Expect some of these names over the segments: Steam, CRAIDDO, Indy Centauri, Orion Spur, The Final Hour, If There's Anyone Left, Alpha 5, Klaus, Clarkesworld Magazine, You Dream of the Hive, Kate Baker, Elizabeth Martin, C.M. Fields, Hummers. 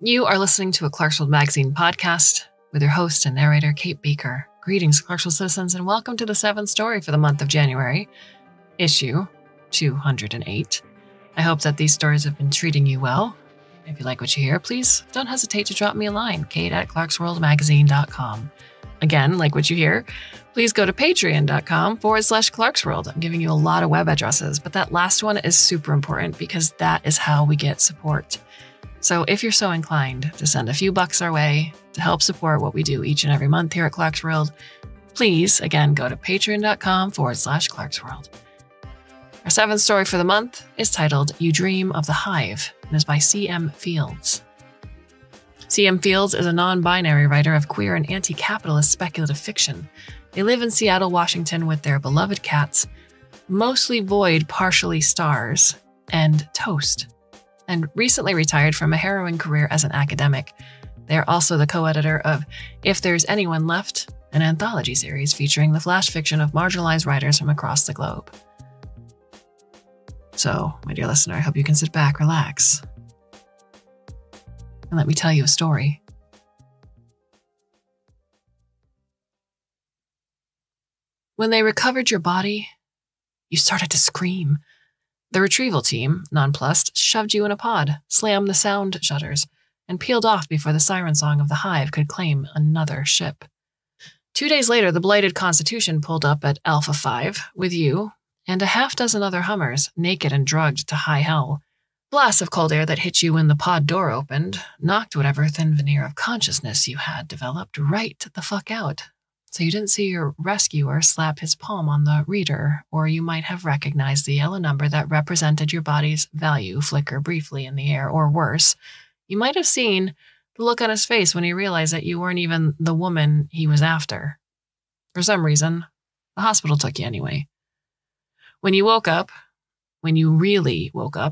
You are listening to a Clarkesworld Magazine podcast with your host and narrator, Kate Baker. Greetings, Clarkesworld citizens, and welcome to the 7th story for the month of January, issue 208. I hope that these stories have been treating you well. If you like what you hear, please don't hesitate to drop me a line, kate@clarkesworldmagazine.com. Again, like what you hear, please go to patreon.com/Clarkesworld. I'm giving you a lot of web addresses, but that last one is super important because that is how we get support. So if you're so inclined to send a few bucks our way to help support what we do each and every month here at Clarkesworld, please, again, go to patreon.com/Clarkesworld. Our 7th story for the month is titled You Dream of the Hive and is by C.M. Fields. C.M. Fields is a non-binary writer of queer and anti-capitalist speculative fiction. They live in Seattle, Washington with their beloved cats, mostly void, partially stars, and Toast, and recently retired from a harrowing career as an academic. They are also the co-editor of If There's Anyone Left, an anthology series featuring the flash fiction of marginalized writers from across the globe. So, my dear listener, I hope you can sit back, relax, and let me tell you a story. When they recovered your body, you started to scream. The retrieval team, nonplussed, shoved you in a pod, slammed the sound shutters, and peeled off before the siren song of the hive could claim another ship. 2 days later, the blighted Constitution pulled up at Alpha 5 with you and a half-dozen other Hummers, naked and drugged to high hell. Blasts of cold air that hit you when the pod door opened knocked whatever thin veneer of consciousness you had developed right the fuck out, so you didn't see your rescuer slap his palm on the reader, or you might have recognized the yellow number that represented your body's value flicker briefly in the air, or worse, you might have seen the look on his face when he realized that you weren't even the woman he was after. For some reason, the hospital took you anyway. When you really woke up,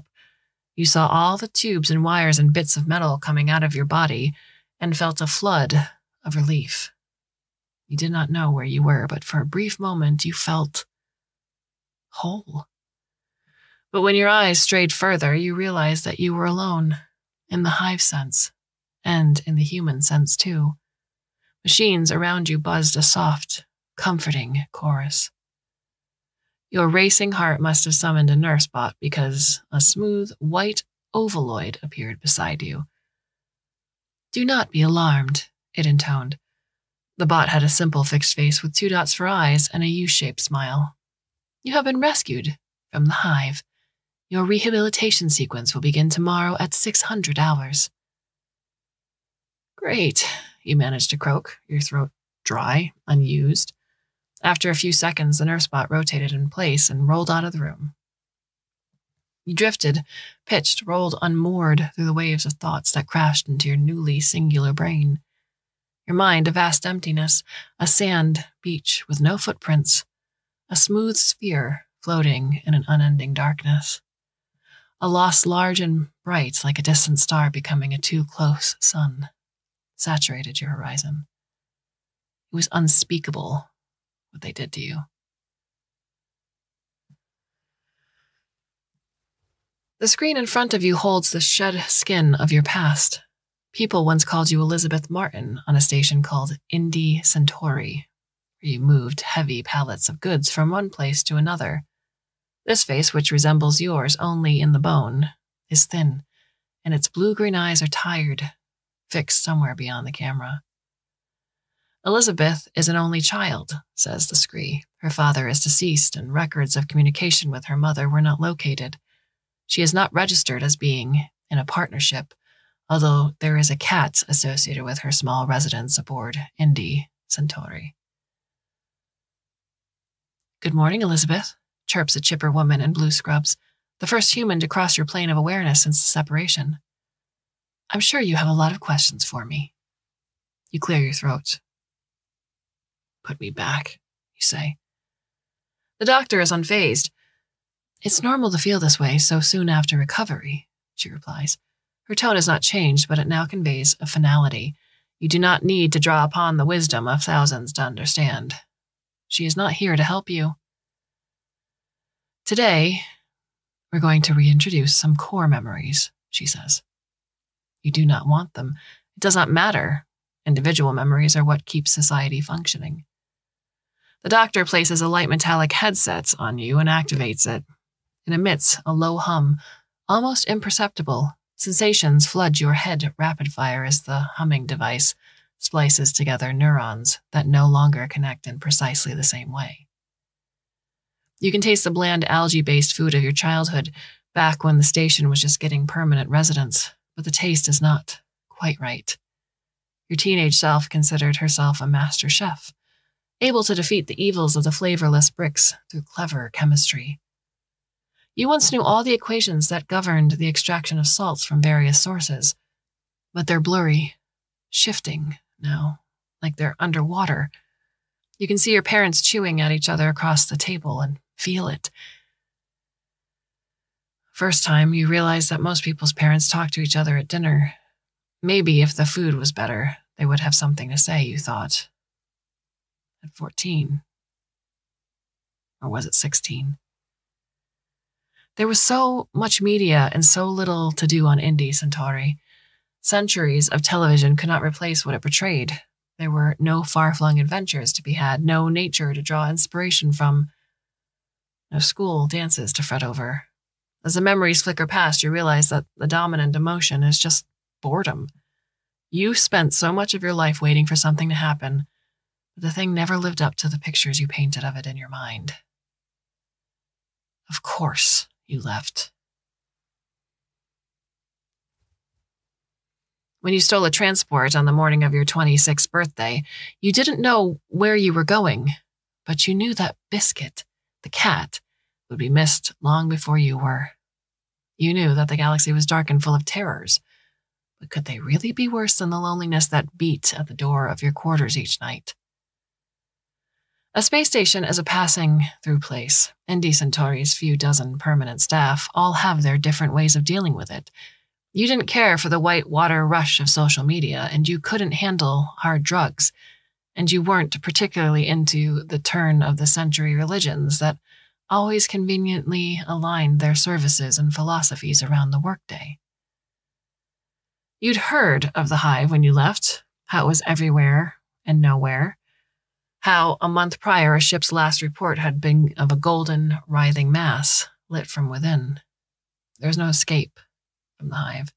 you saw all the tubes and wires and bits of metal coming out of your body and felt a flood of relief. You did not know where you were, but for a brief moment you felt whole. But when your eyes strayed further, you realized that you were alone in the hive sense and in the human sense too. Machines around you buzzed a soft, comforting chorus. Your racing heart must have summoned a nurse bot because a smooth, white ovaloid appeared beside you. "Do not be alarmed," it intoned. The bot had a simple fixed face with 2 dots for eyes and a U-shaped smile. "You have been rescued from the hive. Your rehabilitation sequence will begin tomorrow at 600 hours. "Great," you managed to croak, your throat dry, unused. After a few seconds, the nurse bot rotated in place and rolled out of the room. You drifted, pitched, rolled unmoored through the waves of thoughts that crashed into your newly singular brain. Your mind, a vast emptiness, a sand beach with no footprints, a smooth sphere floating in an unending darkness, a loss large and bright like a distant star becoming a too-close sun, saturated your horizon. It was unspeakable what they did to you. The screen in front of you holds the shed skin of your past. People once called you Elizabeth Martin on a station called Indy Centauri, where you moved heavy pallets of goods from one place to another. This face, which resembles yours only in the bone, is thin, and its blue-green eyes are tired, fixed somewhere beyond the camera. "Elizabeth is an only child," says the scree. "Her father is deceased, and records of communication with her mother were not located. She is not registered as being in a partnership, although there is a cat associated with her small residence aboard Indy Centauri." "Good morning, Elizabeth," chirps a chipper woman in blue scrubs, the first human to cross your plane of awareness since the separation. "I'm sure you have a lot of questions for me." You clear your throat. "Put me back," you say. The doctor is unfazed. "It's normal to feel this way so soon after recovery," she replies. Her tone has not changed, but it now conveys a finality. You do not need to draw upon the wisdom of thousands to understand. She is not here to help you. "Today, we're going to reintroduce some core memories," she says. You do not want them. It does not matter. Individual memories are what keep society functioning. The doctor places a light metallic headset on you and activates it. It emits a low hum, almost imperceptible. Sensations flood your head rapid-fire as the humming device splices together neurons that no longer connect in precisely the same way. You can taste the bland algae-based food of your childhood, back when the station was just getting permanent residence, but the taste is not quite right. Your teenage self considered herself a master chef, able to defeat the evils of the flavorless bricks through clever chemistry. You once knew all the equations that governed the extraction of salts from various sources, but they're blurry, shifting now, like they're underwater. You can see your parents chewing at each other across the table and feel it. First time, you realize that most people's parents talk to each other at dinner. Maybe if the food was better, they would have something to say, you thought. At 14. Or was it 16? There was so much media and so little to do on Indy Centauri. Centuries of television could not replace what it portrayed. There were no far-flung adventures to be had, no nature to draw inspiration from, no school dances to fret over. As the memories flicker past, you realize that the dominant emotion is just boredom. You spent so much of your life waiting for something to happen, but the thing never lived up to the pictures you painted of it in your mind. Of course. You left. When you stole a transport on the morning of your 26th birthday, you didn't know where you were going, but you knew that Biscuit, the cat, would be missed long before you were. You knew that the galaxy was dark and full of terrors, but could they really be worse than the loneliness that beat at the door of your quarters each night? A space station is a passing-through place. Indy Centauri's few dozen permanent staff all have their different ways of dealing with it. You didn't care for the white water rush of social media, and you couldn't handle hard drugs, and you weren't particularly into the turn-of-the-century religions that always conveniently aligned their services and philosophies around the workday. You'd heard of the hive when you left, how it was everywhere and nowhere. How, a month prior, a ship's last report had been of a golden, writhing mass, lit from within. There was no escape from the hive.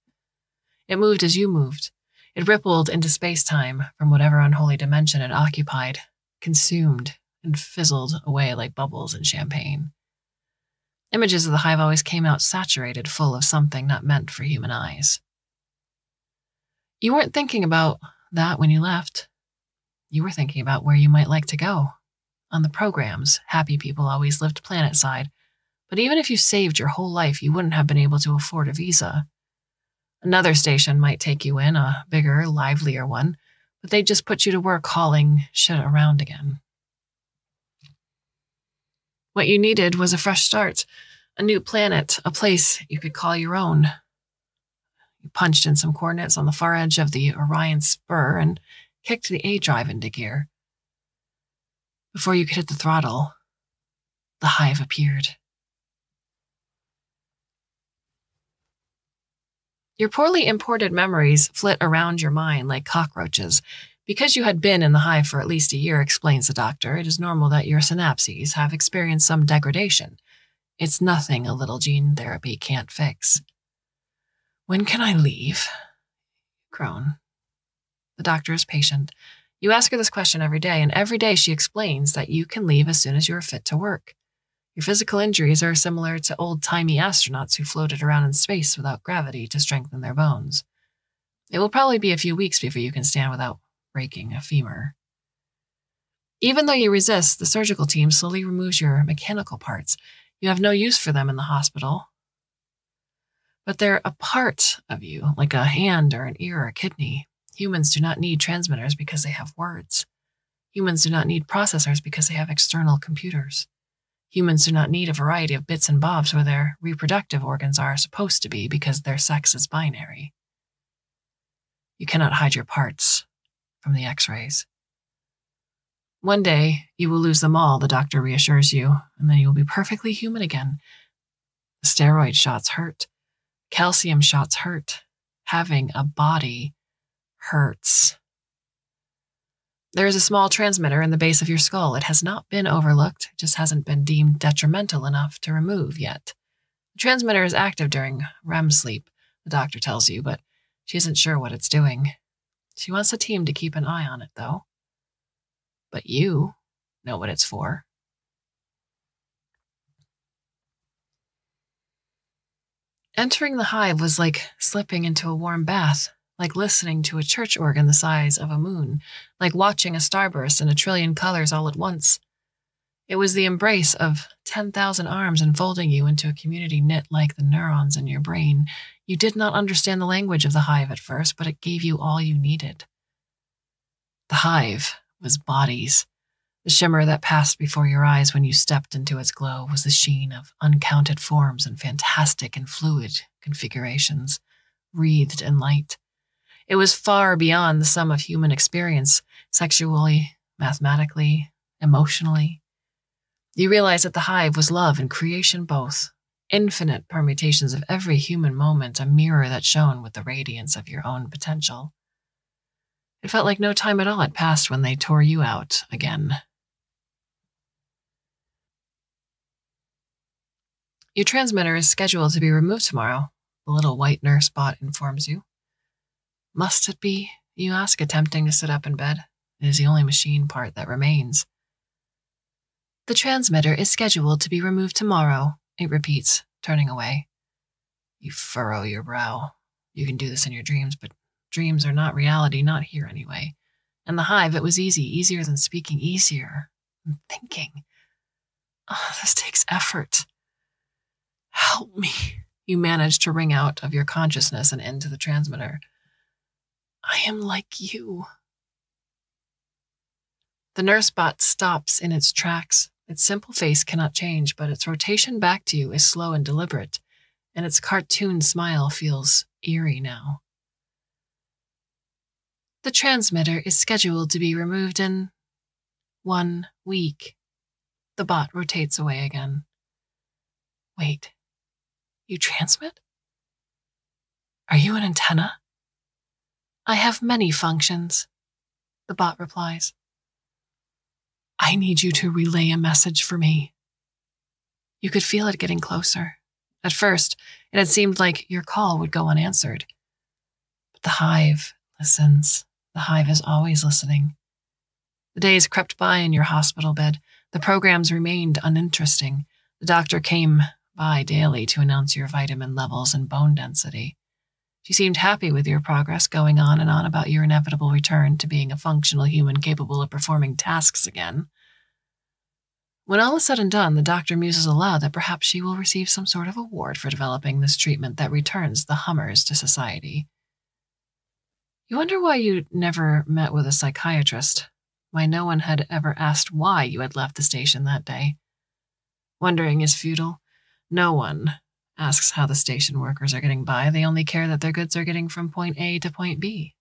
It moved as you moved. It rippled into space-time from whatever unholy dimension it occupied, consumed and fizzled away like bubbles in champagne. Images of the hive always came out saturated, full of something not meant for human eyes. You weren't thinking about that when you left. You were thinking about where you might like to go. On the programs, happy people always lived planetside, but even if you saved your whole life, you wouldn't have been able to afford a visa. Another station might take you in, a bigger, livelier one, but they'd just put you to work hauling shit around again. What you needed was a fresh start, a new planet, a place you could call your own. You punched in some coordinates on the far edge of the Orion Spur and kicked the A-drive into gear. Before you could hit the throttle, the hive appeared. Your poorly imported memories flit around your mind like cockroaches. Because you had been in the hive for at least a year, explains the doctor, it is normal that your synapses have experienced some degradation. It's nothing a little gene therapy can't fix. When can I leave? Crone. The doctor is patient. You ask her this question every day, and every day she explains that you can leave as soon as you are fit to work. Your physical injuries are similar to old-timey astronauts who floated around in space without gravity to strengthen their bones. It will probably be a few weeks before you can stand without breaking a femur. Even though you resist, the surgical team slowly removes your mechanical parts. You have no use for them in the hospital. But they're a part of you, like a hand or an ear or a kidney. Humans do not need transmitters because they have words. Humans do not need processors because they have external computers. Humans do not need a variety of bits and bobs where their reproductive organs are supposed to be because their sex is binary. You cannot hide your parts from the X-rays. One day, you will lose them all, the doctor reassures you, and then you will be perfectly human again. The steroid shots hurt. Calcium shots hurt. having a body hurts. There is a small transmitter in the base of your skull. It has not been overlooked, just hasn't been deemed detrimental enough to remove yet. The transmitter is active during REM sleep, the doctor tells you, but she isn't sure what it's doing. She wants the team to keep an eye on it, though. But you know what it's for. Entering the hive was like slipping into a warm bath, like listening to a church organ the size of a moon, like watching a starburst in a trillion colors all at once. It was the embrace of 10,000 arms enfolding you into a community knit like the neurons in your brain. You did not understand the language of the hive at first, but it gave you all you needed. The hive was bodies. The shimmer that passed before your eyes when you stepped into its glow was the sheen of uncounted forms and fantastic and fluid configurations, wreathed in light. It was far beyond the sum of human experience, sexually, mathematically, emotionally. You realized that the hive was love and creation both, infinite permutations of every human moment, a mirror that shone with the radiance of your own potential. It felt like no time at all had passed when they tore you out again. Your transmitter is scheduled to be removed tomorrow, the little white nurse bot informs you. Must it be? You ask, attempting to sit up in bed. It is the only machine part that remains. The transmitter is scheduled to be removed tomorrow, it repeats, turning away. You furrow your brow. You can do this in your dreams, but dreams are not reality, not here anyway. And the hive, it was easy, easier than speaking, easier than thinking. Oh, this takes effort. Help me. You manage to wring out of your consciousness and into the transmitter. I am like you. The nurse bot stops in its tracks. Its simple face cannot change, but its rotation back to you is slow and deliberate, and its cartoon smile feels eerie now. The transmitter is scheduled to be removed in 1 week. The bot rotates away again. Wait, you transmit? Are you an antenna? I have many functions, the bot replies. I need you to relay a message for me. You could feel it getting closer. At first, it had seemed like your call would go unanswered. But the hive listens. The hive is always listening. The days crept by in your hospital bed. The programs remained uninteresting. The doctor came by daily to announce your vitamin levels and bone density. She seemed happy with your progress, going on and on about your inevitable return to being a functional human capable of performing tasks again. When all is said and done, the doctor muses aloud that perhaps she will receive some sort of award for developing this treatment that returns the Hummers to society. You wonder why you never met with a psychiatrist, why no one had ever asked why you had left the station that day. Wondering is futile. No one asks how the station workers are getting by. They only care that their goods are getting from point A to point B.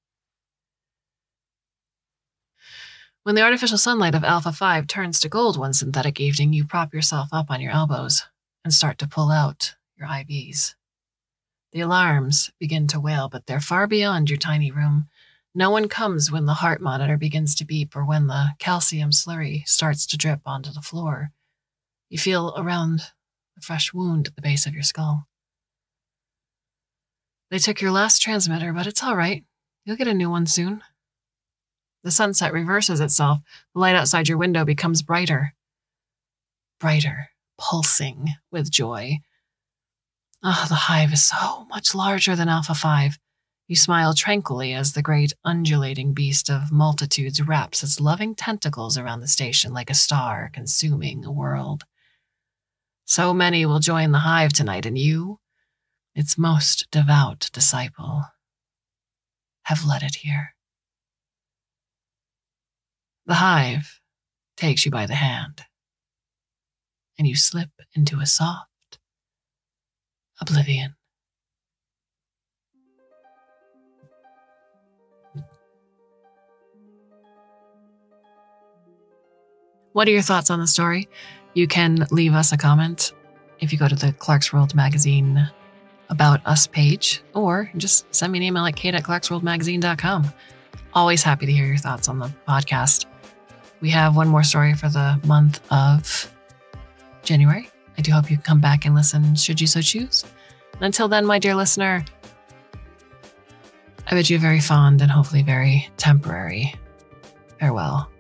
When the artificial sunlight of Alpha 5 turns to gold one synthetic evening, you prop yourself up on your elbows and start to pull out your IVs. The alarms begin to wail, but they're far beyond your tiny room. No one comes when the heart monitor begins to beep or when the calcium slurry starts to drip onto the floor. You feel around the fresh wound at the base of your skull. They took your last transmitter, but it's all right. You'll get a new one soon. The sunset reverses itself. The light outside your window becomes brighter. Brighter, pulsing with joy. Ah, the hive is so much larger than Alpha 5. You smile tranquilly as the great undulating beast of multitudes wraps its loving tentacles around the station like a star consuming a world. So many will join the hive tonight, and you, its most devout disciple, have led it here. The hive takes you by the hand, and you slip into a soft oblivion. What are your thoughts on the story? You can leave us a comment if you go to the Clarkesworld Magazine About Us page, or just send me an email at kate@clarksworldmagazine.com. Always happy to hear your thoughts on the podcast. We have one more story for the month of January. I do hope you come back and listen, should you so choose. And until then, my dear listener, I bid you a very fond and hopefully very temporary farewell.